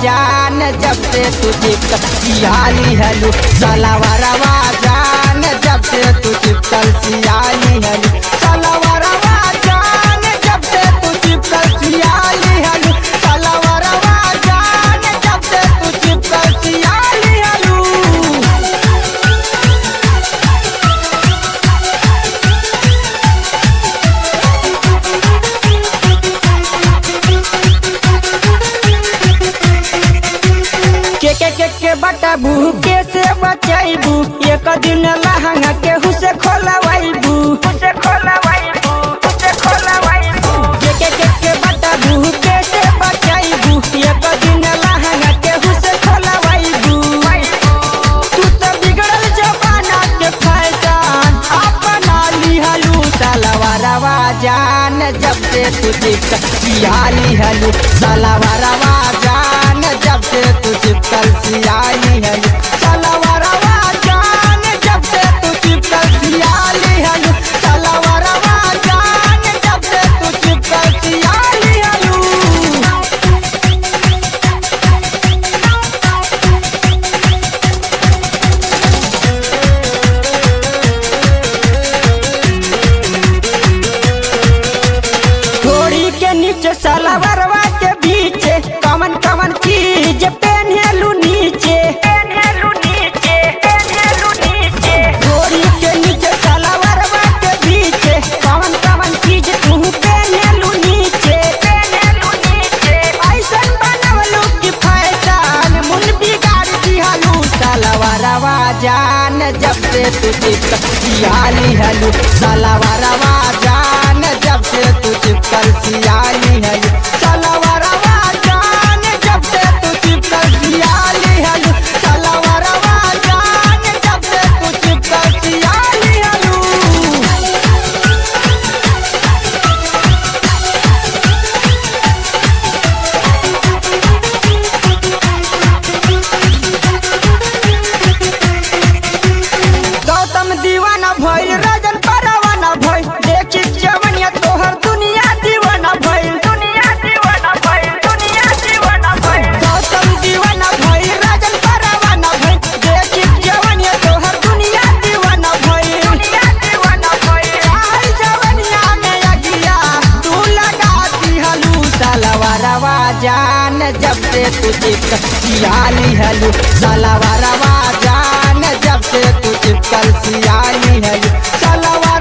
जान जब से तुझे सियाली हलू सलावा रवा जान जब से तुझे कल सियाली हलू सलावा रवा जान जब से तुझे कल सियाली हलू सलावा रवा जान जब से तुझे कल सियाली हलू। के बटाबू कैसे बचाइबू एक दिन लहंगा केहू से खोलवाइबू उसे खोलवाइबू उसे खोलवाइबू के बटाबू कैसे बचाइबू एक दिन लहंगा केहू से खोलवाइबू। तू तो बिगड़ल जमाना के फैशन अपना लिहलू सलावा रवा जान जब से तुझे सियाली हलू सलावा रवा जान जब से तुझे कल सियाली हलू सलावा रवा जान जब से तुझे कल सियाली हलू सलावा रवा जान जब से तुझे कल सियाली हलू। थोड़ी के नीचे सलावा रवा के बीच कमन कमन चीज पहनलू नीचे गोरी के नीचे सलावा रवा के बीच कमन कमन चीज तू पहनलू नीचे ऐसा बनवलू की फैशन मुन बिगाड़ दिहलू सलावा रवा जान जब से तुझे सियाली हलू सलावा रवा जान जब से तुझे कल सियाली हलू सलावा रवा जान जब से तुझे कल सियाली हलू सलावा रवा जान जब से तुझे कल सियाली हलू। गौतम दीवाना भइल राजन परवाना भइल देखी जवनिया तोहर दुनिया दीवाना भइल जान जब से तुझे सियाली हलू सलावा रवा जान जब से तुझे कल सियाली हलू सलावा।